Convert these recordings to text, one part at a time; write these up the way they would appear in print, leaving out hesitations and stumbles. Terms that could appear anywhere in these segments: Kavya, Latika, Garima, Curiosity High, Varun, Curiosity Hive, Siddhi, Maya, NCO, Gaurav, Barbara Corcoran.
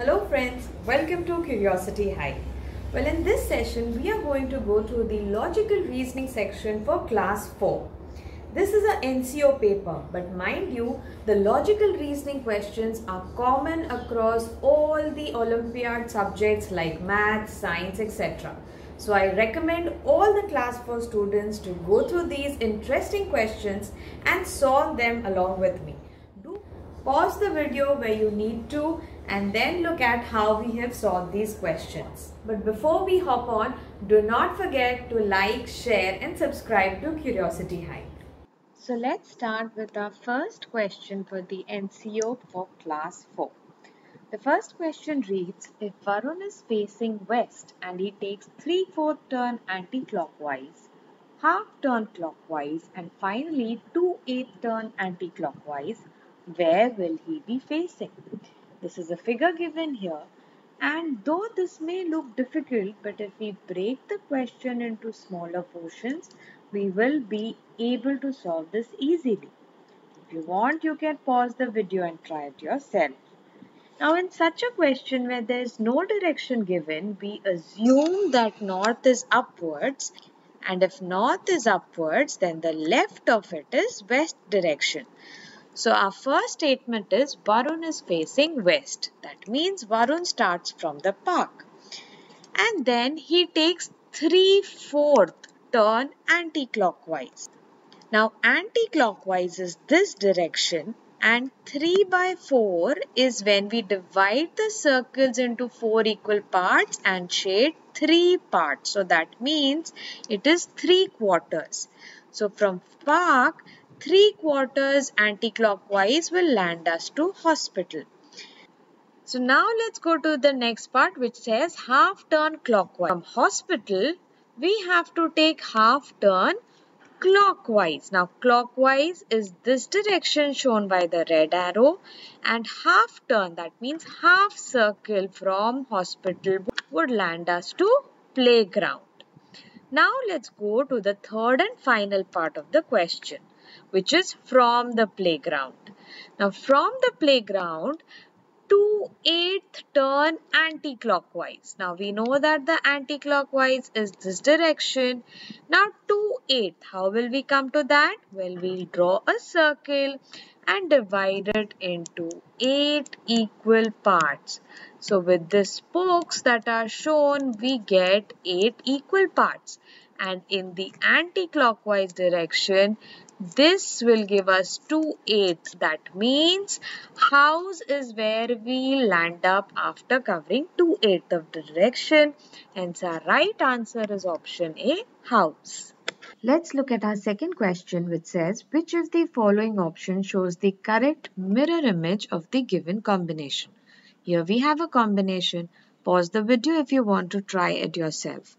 Hello friends, welcome to Curiosity High. Well, in this session, we are going to go to the logical reasoning section for class 4. This is an NCO paper, but mind you, the logical reasoning questions are common across all the Olympiad subjects like math, science, etc. So I recommend all the class 4 students to go through these interesting questions and solve them along with me. Do pause the video where you need to and then look at how we have solved these questions. But before we hop on, do not forget to like, share and subscribe to Curiosity Hive. So let's start with our first question for the NCO for class 4. The first question reads, if Varun is facing west and he takes 3/4 turn anti-clockwise, half turn clockwise and finally 2/8 turn anti-clockwise, where will he be facing? This is a figure given here, and though this may look difficult, but if we break the question into smaller portions, we will be able to solve this easily. If you want, you can pause the video and try it yourself. Now, in such a question where there is no direction given, we assume that north is upwards, and if north is upwards, then the left of it is west direction. So, our first statement is Varun is facing west. That means Varun starts from the park. And then he takes 3/4 turn anti-clockwise. Now, anti-clockwise is this direction. And 3/4 is when we divide the circles into 4 equal parts and shade 3 parts. So that means it is 3/4. So from park, 3/4 anti-clockwise will land us to hospital. So now let's go to the next part, which says half turn clockwise. From hospital, we have to take half turn clockwise. Now, clockwise is this direction shown by the red arrow, and half turn, that means half circle from hospital, would land us to playground. Now, let's go to the third and final part of the question, which is from the playground. Now, from the playground, 2/8 turn anti-clockwise. Now, we know that the anti-clockwise is this direction. Now, 2/8. How will we come to that? Well, we'll draw a circle and divide it into 8 equal parts. So, with the spokes that are shown, we get 8 equal parts. And in the anti-clockwise direction, this will give us 2/8. That means house is where we land up after covering 2/8 of the direction. Hence, our right answer is option A, house. Let's look at our second question, which says, which of the following options shows the correct mirror image of the given combination? Here we have a combination. Pause the video if you want to try it yourself.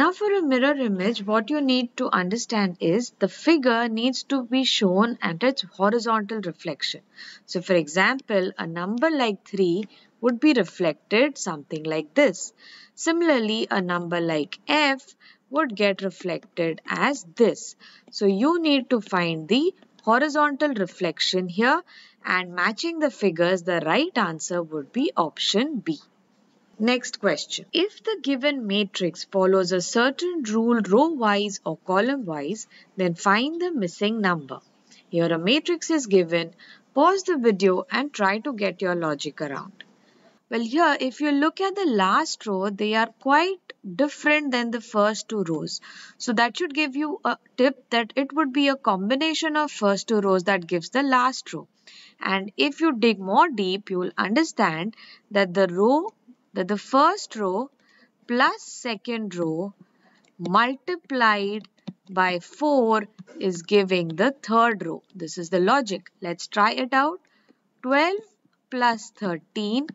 Now, for a mirror image, what you need to understand is the figure needs to be shown at its horizontal reflection. So, for example, a number like 3 would be reflected something like this. Similarly, a number like F would get reflected as this. So, you need to find the horizontal reflection here, and matching the figures, the right answer would be option B. Next question. If the given matrix follows a certain rule row-wise or column-wise, then find the missing number. Here a matrix is given. Pause the video and try to get your logic around. Well, here if you look at the last row, they are quite different than the first two rows. So that should give you a tip that it would be a combination of first two rows that gives the last row. And if you dig more deep, you will understand that the first row plus second row multiplied by 4 is giving the third row. This is the logic. Let's try it out. 12 plus 13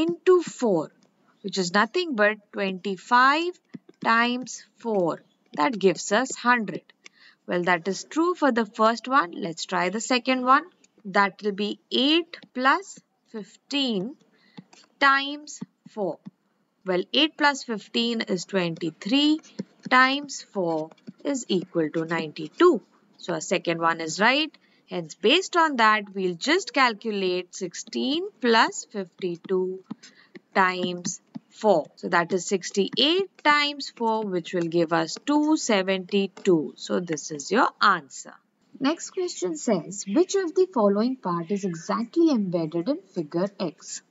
into 4, which is nothing but 25 times 4. That gives us 100. Well, that is true for the first one. Let's try the second one. That will be 8 plus 15. Times 4. Well, 8 plus 15 is 23 times 4 is equal to 92. So, our second one is right. Hence, based on that, we'll just calculate 16 plus 52 times 4. So that is 68 times 4, which will give us 272. So this is your answer. Next question says, which of the following part is exactly embedded in figure X?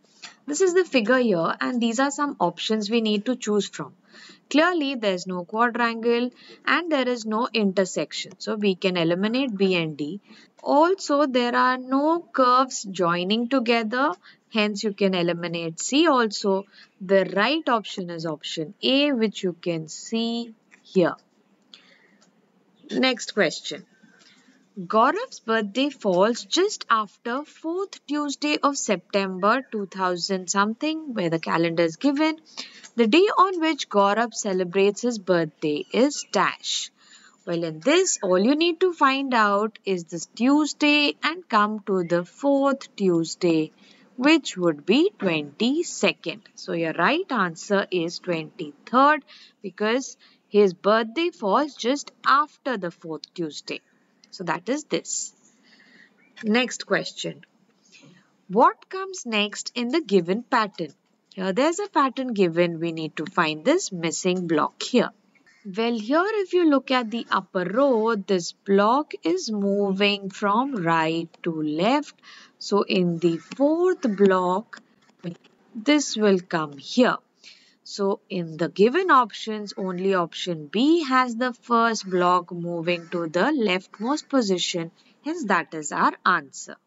This is the figure here, and these are some options we need to choose from. Clearly, there is no quadrangle and there is no intersection. So we can eliminate B and D. Also, there are no curves joining together. Hence, you can eliminate C also. The right option is option A, which you can see here. Next question. Gaurav's birthday falls just after 4th Tuesday of September 2000 something, where the calendar is given. The day on which Gaurav celebrates his birthday is dash. Well, in this, all you need to find out is this Tuesday and come to the 4th Tuesday, which would be 22nd. So your right answer is 23rd, because his birthday falls just after the 4th Tuesday. So that is this. Next question. What comes next in the given pattern? Here there's a pattern given. We need to find this missing block here. Well, here if you look at the upper row, this block is moving from right to left. So in the fourth block, this will come here. So in the given options, only option B has the first block moving to the leftmost position. Hence, that is our answer.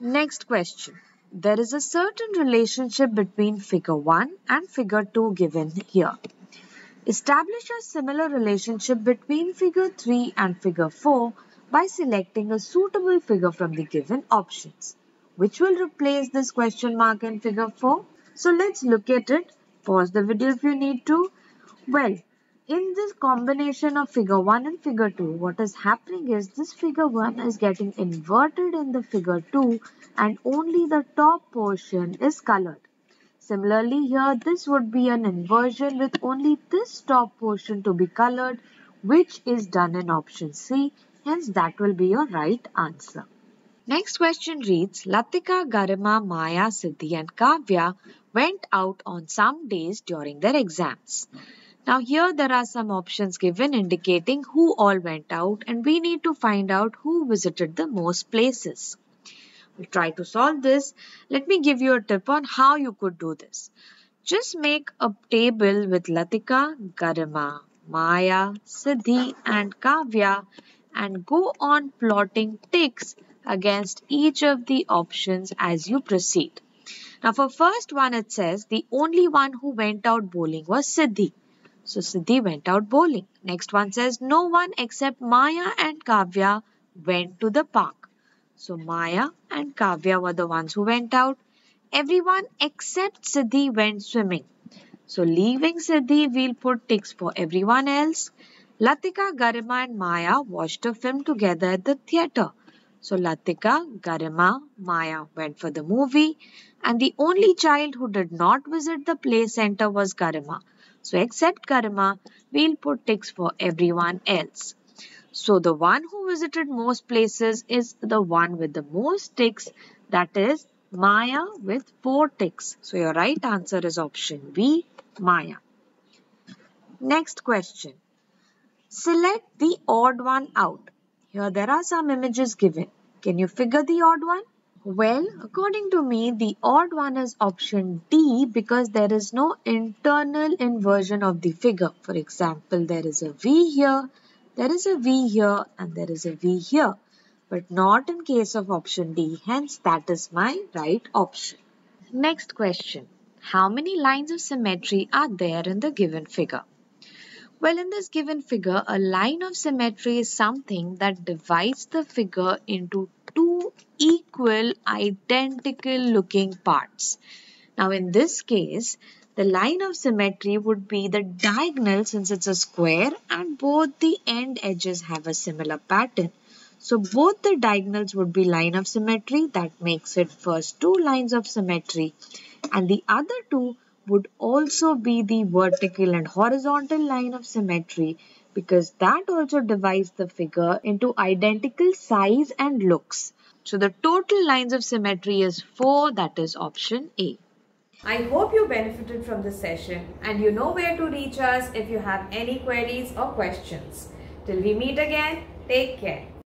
Next question. There is a certain relationship between figure 1 and figure 2 given here. Establish a similar relationship between figure 3 and figure 4 by selecting a suitable figure from the given options, which will replace this question mark in figure 4. So let's look at it. Pause the video if you need to. Well, in this combination of figure 1 and figure 2, what is happening is this figure 1 is getting inverted in the figure 2 and only the top portion is colored. Similarly here, this would be an inversion with only this top portion to be colored, which is done in option C. Hence, that will be your right answer. Next question reads, Latika, Garima, Maya, Siddhi and Kavya went out on some days during their exams. Now here there are some options given indicating who all went out, and we need to find out who visited the most places. We'll try to solve this. Let me give you a tip on how you could do this. Just make a table with Latika, Garima, Maya, Siddhi and Kavya and go on plotting ticks against each of the options as you proceed. Now for first one, it says the only one who went out bowling was Siddhi. So Siddhi went out bowling. Next one says no one except Maya and Kavya went to the park. So Maya and Kavya were the ones who went out. Everyone except Siddhi went swimming. So leaving Siddhi, we'll put ticks for everyone else. Latika, Garima and Maya watched a film together at the theatre. So Latika, Garima, Maya went for the movie, and the only child who did not visit the play center was Garima. So except Garima, we'll put ticks for everyone else. So the one who visited most places is the one with the most ticks, that is Maya with 4 ticks. So your right answer is option B, Maya. Next question. Select the odd one out. Here there are some images given. Can you figure the odd one? Well, according to me, the odd one is option D, because there is no internal inversion of the figure. For example, there is a V here, there is a V here and there is a V here, but not in case of option D. Hence, that is my right option. Next question. How many lines of symmetry are there in the given figure? Well, in this given figure, a line of symmetry is something that divides the figure into 2 equal, identical looking parts. Now, in this case, the line of symmetry would be the diagonal, since it's a square and both the end edges have a similar pattern. So, both the diagonals would be line of symmetry. That makes it first 2 lines of symmetry, and the other 2 would also be the vertical and horizontal line of symmetry, because that also divides the figure into identical size and looks. So the total lines of symmetry is 4, that is option A. I hope you benefited from this session and you know where to reach us if you have any queries or questions. Till we meet again, take care.